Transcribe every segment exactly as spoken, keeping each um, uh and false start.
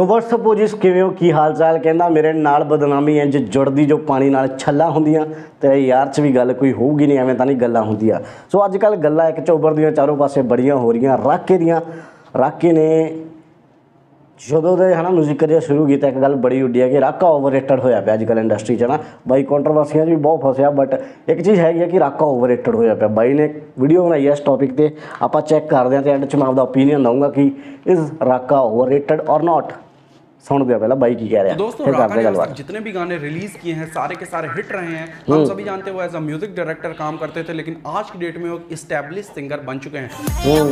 तो वट्सअपो जी किवें की हाल चाल। कहना मेरे नाल बदनामी है जो जुड़ती जो पानी नाल छल्ला होंदियां ते यार च भी गल कोई होगी नहीं, एवें तां नहीं गल्लां होंदियां। सो अजकल गल्लां इक चौबर दियां चारों पासे बड़ियां हो रही। राके दियां राके ने जदों दे है ना म्यूजिक करियर शुरू किया एक गल बड़ी उड्डी है कि राका ओवररेटेड होया पिया अजकल इंडस्ट्री च है ना। बाई कॉन्ट्रोवर्सियां भी बहुत फसिया, बट एक चीज़ हैगी कि राका ओवररेटेड होया पिया। बाई ने वीडियो बनाई है इस टॉपिक पर, आप चैक करते हैं तो एंड च मैं आपका ओपीनियन दूंगा कि इज़ राका ओवररेटेड और नॉट। सुन दिया पहला बाई की कह रहा है। दोस्तों राका ने अब तक जितने भी गाने रिलीज किए हैं सारे के सारे हिट रहे हैं। हम सभी जानते हो एज अ म्यूजिक डायरेक्टर काम करते थे, लेकिन आज की डेट में वो इस्टेब्लिश सिंगर बन चुके हैं।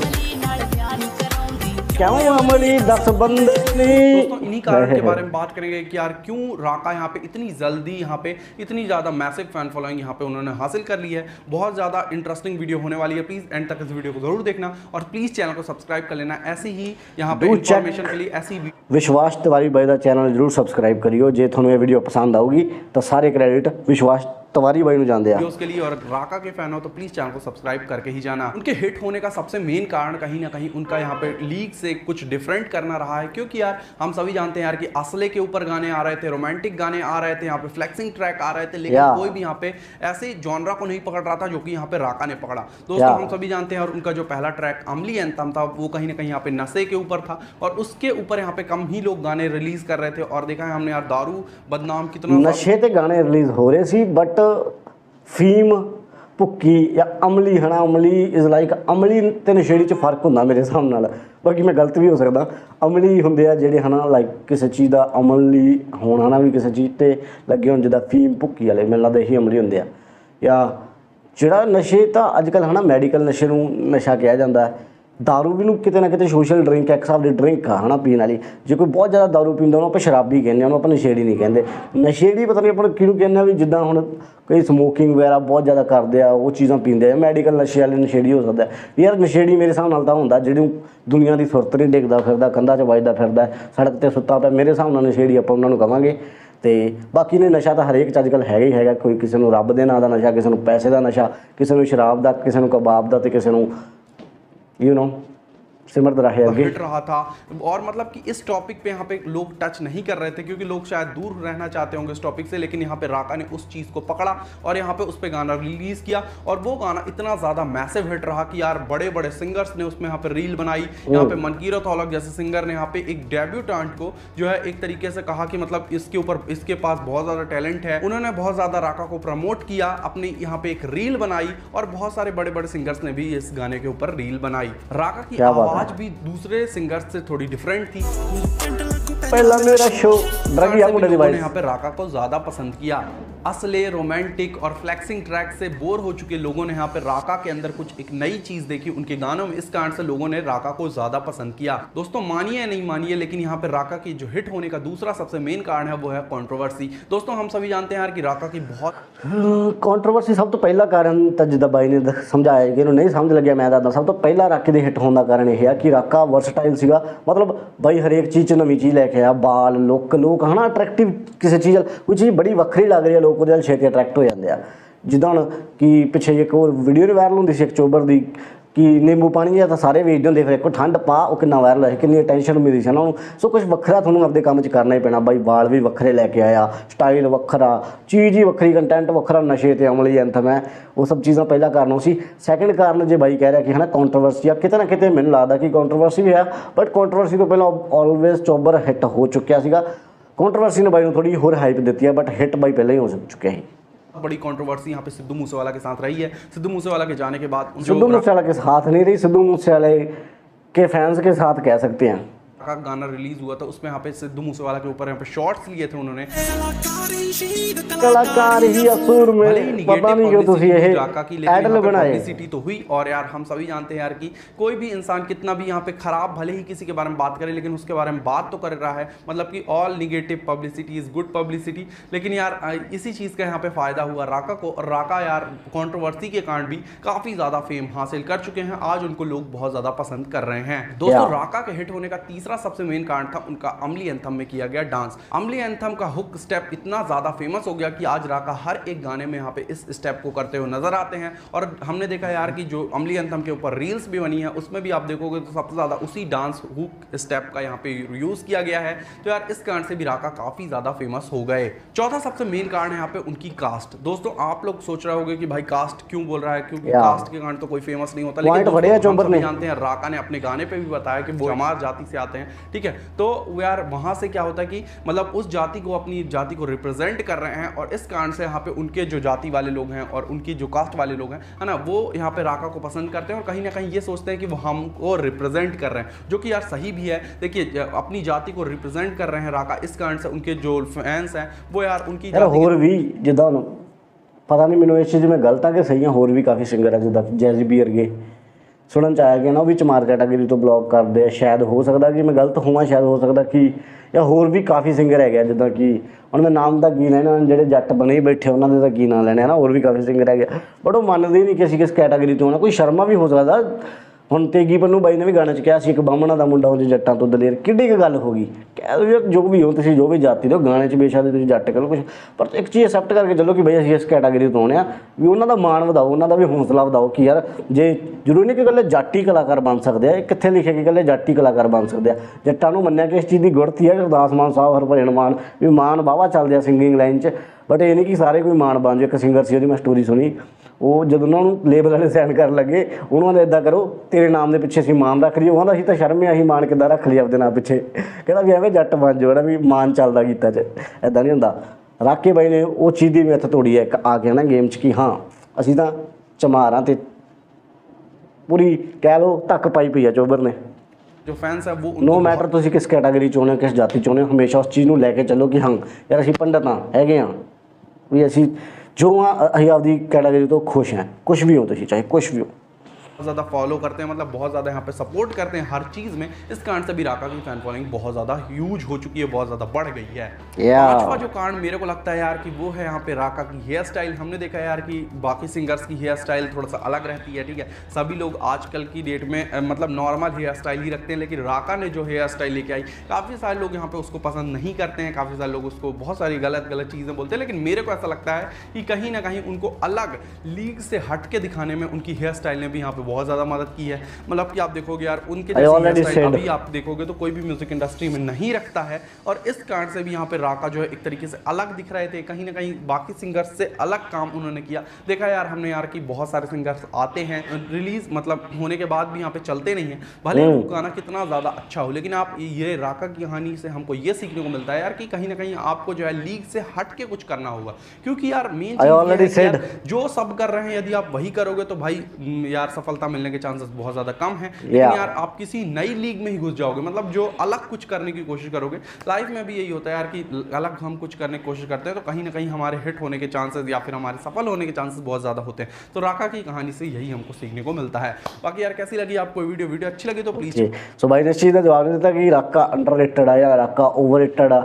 क्या अमली दस बंदे दोस्तों इन्हीं कारण के बारे में बात करेंगे कि यार क्यों राका यहाँ पे इतनी जल्दी यहाँ पे इतनी ज़्यादा मैसिव फैन फॉलोइंग यहाँ पे उन्होंने हासिल कर ली है। बहुत ज़्यादा इंटरेस्टिंग वीडियो होने वाली है, प्लीज़ एंड तक इस वीडियो को जरूर देखना और प्लीज़ चैनल को सब्सक्राइब कर लेना। ऐसी ही यहाँ पे इन्फॉर्मेशन के लिए ऐसी विश्वास तिवारी भाई का चैनल जरूर सब्सक्राइब करियो। जो थोड़ा यह वीडियो पसंद आऊगी तो सारे क्रेडिट विश्वास तिवारी भाई जानते हैं उसके लिए। और राका के फैन हो तो प्लीज चैनल को सब्सक्राइब करके ही जाना। उनके हिट होने का सबसे मेन कारण कहीं ना कहीं उनका यहाँ पे लीग से कुछ डिफरेंट करना रहा है, क्योंकि यार हम सभी जानते हैं यार कि असले के ऊपर गाने आ रहे थे, रोमांटिक गाने आ रहे थे, यहाँ पे फ्लेक्सिंग ट्रैक आ रहे थे, लेकिन कोई भी यहाँ पे ऐसे जॉनरा को नहीं पकड़ रहा था जो कि यहाँ पे राका ने पकड़ा। दोस्तों हम सभी जानते हैं और उनका जो पहला ट्रैक अमली एंथम था वो कहीं ना कहीं यहाँ पे नशे के ऊपर था और उसके ऊपर यहाँ पे कम ही लोग गाने रिलीज कर रहे थे। और देखा है हमने यार दारू बदनाम कितना नशे के गाने रिलीज हो रहे थे, बट फीम भुक्की या अमली है ना, अमली इज लाइक अमली तो नशेड़ी च फर्क होंगे मेरे हिसाब नाल, बाकी मैं गलत भी हो सकता। अमली होंगे आ जोड़े है ना लाइक किसी चीज़ का अमली होना ना भी किसी चीज़ पर लगे होने, जिदा फीम भुक्की वाले मेरे लगता यही अमली होंगे। या जोड़ा नशे तो अजकल है ना मैडिकल नशे नूं नशा कहा जाता है, दारू भी कितने ना कितने सोशल ड्रिंक एक हिसाब की ड्रिंक आ है ना पीने वाली। जो कोई बहुत ज़्यादा दारू पीता उन्होंने आप शराबी कहने, उन्होंने आप नशेड़ी नहीं कहते। नशेड़ी पता नहीं अपन किनू कहने भी जिदा हुण कई स्मोकिंग वगैरह बहुत ज़्यादा करते हैं, वो चीज़ा पीते हैं। मैडिकल नशे वाले नशेड़ी हो सकता है यार। नशेड़ी मेरे हिसाब नाल तां हुंदा जिहड़ी दुनिया की सुरत नहीं डिगदा फिरदा, कंधा च वजदा फिरदा, सड़क ते सुत्ता पिया, मेरे हिसाब नाल नशेड़ी आपां उन्हां नूं कहांगे। तो बाकी ने नशा तो हरेक अजकल है ही है, कोई किसी नूं रब दे नां दा नशा, किसी नूं पैसे का नशा, किसी नूं शराब का, किसी नूं कबाब का, तो किसी नूं यू नो सिमरद रहा है हिट रहा था। और मतलब कि इस टॉपिक पे यहाँ पे लोग टच नहीं कर रहे थे क्योंकि लोग शायद दूर रहना चाहते होंगे इस टॉपिक से, लेकिन यहाँ पे राका ने उस चीज़ को पकड़ा और यहाँ पे उस पर गाना रिलीज़ किया और वो गाना इतना ज़्यादा मैसिव हिट रहा कि यार बड़े बड़े सिंगर्स ने उसमें यहाँ पे रील बनाई। यहाँ पे मनकीरत औलक जैसे सिंगर ने यहाँ पे एक डेब्यूटेंट को जो है एक तरीके से कहा कि मतलब इसके ऊपर इसके पास बहुत ज़्यादा टैलेंट है। उन्होंने बहुत ज़्यादा राका को प्रमोट किया, अपनी यहाँ पे एक रील बनाई और बहुत सारे बड़े बड़े सिंगर्स ने भी इस गाने के ऊपर रील बनाई। राका की आज भी दूसरे सिंगर्स से थोड़ी डिफरेंट थी। पहला मेरा शो यहाँ पे राका को ज्यादा पसंद किया। असले रोमांटिक और फ्लैक्सिंग ट्रैक से बोर हो चुके लोगों ने यहाँ पे राका के अंदर कुछ एक नई चीज़ देखी उनके गानों में, इस कारण से लोगों ने राका को ज़्यादा पसंद किया। दोस्तों मानिए नहीं मानिए, लेकिन यहाँ पे राका की जो हिट होने का दूसरा सबसे मेन कारण है वो है कंट्रोवर्सी। दोस्तों हम सभी जानते हैं यार कि राका की बहुत कंट्रोवर्सी सब तो पहला कारण तो जिदा बाई ने समझाया कि नहीं समझ लगे मैं दादा, सब तो पहला राके के हिट होने का कारण यह है कि राका वर्सटाइल सीगा। मतलब बाई हरेक चीज़ नवी चीज़ लैके आया, बाल लुक लोग है ना अट्रैक्टिव, किसी चीज़ कोई चीज़ बड़ी वक्री लग रही है लोग उहदे नाल छेती अट्रैक्ट हो जाते हैं। जिदा हूँ कि पिछले एक होर वीडियो भी वायरल होंदी सी अक्टूबर की कि नींबू पानी तो सारे वीडियो देख रहे को ठंड पा वो कितना वायरल है, कितनी अटेंशन मिली सी उन्होंने। सो कुछ वक्रा थोड़ा अपने काम करना ही पैना। बाई बाल भी वक्रे लैके आया, स्टाइल वक्रा, चीज़ ही वक्री, कंटेंट वक्रा, नशे ते अमली एंथम है, वो सब चीज़ा पहला कारण हो सी। सैकेंड कारण जो बाई कह रहा कि है ना कॉन्ट्रोवर्सी, कितना कितने मैंने लगता कि कॉन्ट्रोवर्सी भी है, बट कॉन्ट्रोवर्सी तो पहले ऑलवेज चौबर हिट हो चुका सीगा। कॉन्ट्रोवर्सी ने बाई को थोड़ी होर हाइप दी है, बट हिट बाई पहले ही हो चुके हैं। बड़ी कंट्रोवर्सी यहाँ पे सिद्धू मूसेवाला के साथ रही है। सिद्धू मूसेवाला के जाने के बाद सिद्धू मूसेवाला के साथ नहीं रही, सिद्धू मूसेवाला के फैंस के साथ कह सकते हैं। का गाना रिलीज हुआ था उसमें यहाँ पे सिद्धू मूसेवाला के ऊपर यहाँ पे शॉर्ट्स लिए थे उन्होंने। कलाकार ही असुर में पता नहीं क्यों तुसी ये एडल बनाए। पब्लिसिटी तो हुई और यार हम सभी जानते हैं यार कि कोई भी इंसान कितना भी यहाँ पे खराब भले ही किसी के बारे में बात करे लेकिन उसके बारे में बात तो कर रहा है। मतलब कि all negative publicity is good publicity. लेकिन यार इसी चीज़ का यहाँ पे फायदा हुआ राका को और राका यार कॉन्ट्रोवर्सी के कारण भी काफी ज्यादा फेम हासिल कर चुके हैं। आज उनको लोग बहुत ज्यादा पसंद कर रहे हैं। दोस्तों राका के हिट होने का तीसरा तीसरा सबसे मेन कारण था उनका अमली एंथम में किया गया डांस। अमली एंथम का हुक स्टेप इतना ज्यादा फेमस हो गया कि आज राका हर एक गाने में यहाँ पे इस स्टेप को करते हुए नजर आते हैं। और हमने देखा यार कि जो अमली एंथम के ऊपर रील्स भी बनी है उसमें भी आप देखोगे तो सबसे ज्यादा उसी डांस हुक स्टेप का यहाँ पे यूज किया गया है। तो यार इस कारण से भी राका काफी ज्यादा फेमस हो गए। चौथा सबसे मेन कारण है यहाँ पे उनकी कास्ट। दोस्तों आप लोग सोच रहे होंगे कि भाई कास्ट क्यों बोल रहा है, क्योंकि कास्ट के कारण तो कोई फेमस नहीं होता, लेकिन जानते हैं राका ने अपने गाने पे भी बताया कि वो हमार जाति से आते हैं, ठीक है। तो यार वहां से क्या होता है कि मतलब उस जाति को अपनी जाति को रिप्रेजेंट कर रहे हैं और इस कारण से यहाँ पे उनके जो जाति वाले लोग हैं और उनकी जो कास्ट वाले लोग हैं है ना, वो यहाँ पे राका को पसंद करते हैं और कहीं ना कहीं ये सोचते हैं कि वो हमको रिप्रेजेंट कर रहे हैं, जो कि यार सही भी है। देखिए अपनी जाति को रिप्रेजेंट कर रहे हैं राका, इस कारण से उनके जो फैंस हैं वो यार उनकी पता नहीं मैंने इस चीज़ में गलत है कि सही है। होर भी काफ़ी सिंगर है जिदा जैज़ बीयर गए सुनन चाह गया ना बिच मार्केट अगर तो ब्लॉक कर दे, शायद हो सकता कि मैं गलत हुआ, शायद हो सकता कि या होर भी काफ़ी सिंगर है जिदा कि हम मैं नाम का की लेना जोड़े जट बने ही बैठे उन्होंने तो की ना लेने है ना, होर भी काफ़ी सिंगर है बट वो मानते ही नहीं किसी किस कैटागरी तो होना। कोई शर्मा भी हो सकता हम तेगी पन्नू बाई ने भी गाने कहा एक बामना का मुंडा हो जट्टा तो दलेर कि गल होगी कह दो यार जो भी हो तुम जो भी जाति दो गाने बेशक जट करो कुछ पर तो एक चीज़ एक्सैप्ट करके चलो कि भाई असीं इस कैटागरी तो आने आ भी उन्होंने मान वधाओ, उन्होंने भी हौसला वधाओ कि यार जे जरूरी नहीं कि कल्ले जाटी कलाकार बन सकते हैं। कितने लिखे कि कल्ले जाटी कलाकार बन सकते हैं। जट्टा मन्या कि इस चीज़ की गुड़ती है गुरदास मान साहब हरभजन मान भी मान वाहवा चलते हैं सिंगिंग लाइन से बट ये नहीं कि सारे कोई मान बन जाए। एक सिंगर से मैं स्टोरी सुनी वो जब उन्होंने लेबल वाले सैन कर लगे उन्होंने इदा करो तेरे नाम के पिछे असीं मान रख लिए वहाँ तो शर्म अं मान कि रख लिया अपने नाम पिछे कहना भी एवं जट बन जाओ भी मान चलता गीता च इदा नहीं होंगे। राके बई ने वो चीज़ की मिथ तोड़ी है आ गया ना गेम कि हाँ असीं तां चमार हाँ तो पूरी कह लो धक्क पाई पई है चोबर ने जो फैंस है वो नो मैटर तुसीं किस कैटागरी चो हो किस जाति चो हो हमेशा उस चीज़ को लैके चलो कि हाँ यार असीं पंडित हाँ है भी असीं जो हाँ असीं आपकी कैटागरी तो खुश हैं कुछ भी हो तुसीं चाहे कुछ भी हो। बहुत ज़्यादा फॉलो करते हैं मतलब बहुत ज़्यादा यहाँ पे सपोर्ट करते हैं हर चीज़ में। इस कारण से भी राका की फैन फॉलोइंग बहुत ज़्यादा ह्यूज हो चुकी है, बहुत ज़्यादा बढ़ गई है। पांचवा जो कारण मेरे को लगता है यार कि वो है यहाँ पे राका की हेयर स्टाइल। हमने देखा यार कि बाकी सिंगर्स की हेयर स्टाइल थोड़ा सा अलग रहती है, ठीक है। सभी लोग आजकल की डेट में मतलब नॉर्मल हेयर स्टाइल ही रखते हैं, लेकिन राका ने जो हेयर स्टाइल लेके आई काफ़ी सारे लोग यहाँ पर उसको पसंद नहीं करते हैं, काफ़ी सारे लोग उसको बहुत सारी गलत गलत चीज़ें बोलते हैं। लेकिन मेरे को ऐसा लगता है कि कहीं ना कहीं उनको अलग लीग से हट के दिखाने में उनकी हेयर स्टाइल ने भी यहाँ पे बहुत ज़्यादा मदद की है। मतलब कि आप देखोगे यार उनके जैसे अभी आप देखोगे तो कोई भी म्यूजिक इंडस्ट्री में नहीं रखता है और इस कारण से भी यहाँ पे राका जो है एक तरीके से अलग दिख रहे थे, कहीं ना कहीं बाकी सिंगर्स से अलग काम उन्होंने किया। देखा यार हमने यार कि बहुत सारे सिंगर्स आते हैं रिलीज मतलब होने के बाद भी यहाँ पे चलते नहीं है, भले वो गाना कितना ज़्यादा अच्छा हो। लेकिन आप ये राका की कहानी से हमको ये सीखने को मिलता है यार कि कहीं ना कहीं आपको जो है लीग से हट के कुछ करना होगा, क्योंकि यार मेन जो सब कर रहे हैं यदि आप वही करोगे तो भाई यार सफलता मिलने के चांसेस बहुत ज्यादा कम हैं। लेकिन यार आप किसी नई लीग में ही घुस जाओगे मतलब जो अलग कुछ करने की कोशिश करोगे। लाइफ में भी यही होता है यार कि अलग हम कुछ करने की कोशिश करते हैं तो कहीं ना कहीं हमारे हिट होने के चांसेस या फिर हमारे सफल होने के चांसेस बहुत ज्यादा होते हैं। तो राका की कहानी से यही हमको सीखने को मिलता है। बाकी यार कैसी लगी आपको वीडियो वीडियो अच्छी लगी तो प्लीज सो भाई ने चीज का जवाब देता कि राका अंडररेटेड है या राका ओवररेटेड है।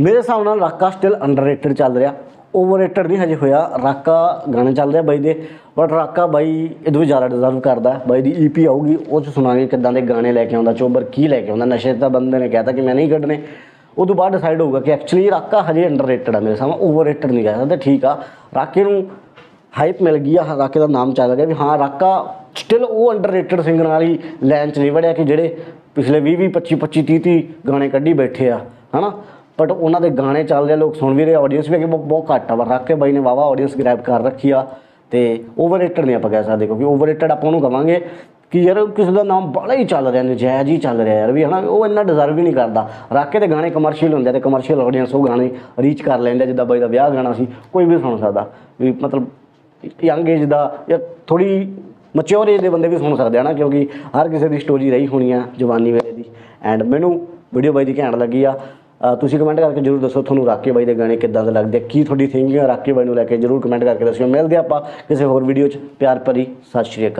मेरे हिसाब नाल राका स्टिल अंडररेटेड चल रहा, ओवररेटेड नहीं हजे होया। राका गाने चल रहे बई दे बट राका बई इदू ज़्यादा डिजर्व करता है। बई दी ई पी आऊगी उस सुनांगे किदा के गाने लैके आता चोबर की लैके आता। नशे का बंदे ने कहता कि मैं नहीं कढ़ने उदू बाद डिसाइड होगा कि एक्चुअली राका हजे अंडररेटेड है। मेरे सामने ओवररेटेड नहीं कह सकते, ठीक आ राके नूं हाइप मिल गई है, राके का नाम चल गया भी हाँ राका स्टिल वो अंडररेटेड सिंगर वाली लाइन च नहीं वड़िया कि जेडे पिछले भी भी पच्ची पच्ची तीह तीह गाने कढ़ी बैठे आ है ना बट उन्होंने गाने चल रहे लोग सुन भी रहे ऑडियंस भी अगर बहुत घट्ट आ। राके बई ने वाहवा ऑडियंस ग्रैब कर रखी आ तो ओवररेटेड नहीं आप कह सकते, क्योंकि ओवररेटेड आप कहेंगे कि यार किसी का नाम बड़ा ही चल रहा नजायज़ ही चल रहा यार भी है ना, वो इन्ना डिजर्व ही नहीं करता। राके के गाने कमर्शियल होंगे तो कमर्शियल ऑडियंस वो गाने रीच कर लेंगे जिदा बई का विआह गाना सी कोई भी सुन सकता भी मतलब यंग एज का या थोड़ी मच्योर एज के बंदे भी सुन सकते हैं ना, क्योंकि हर किसी की स्टोरी रही होनी है जवानी वेले की। एंड मैनू वीडियो बई की घैंट लगी आ। तुसी कमेंट करके जरूर दसो थोनू राके बई के गाने किदां दे लगदे, की थोड़ी थिंकिंग राके बई नूं लैके जरूर कमेंट करके दसियो। मिलदे आपां किसी होर वीडियो च, प्यार भरी सत श्री अकाल।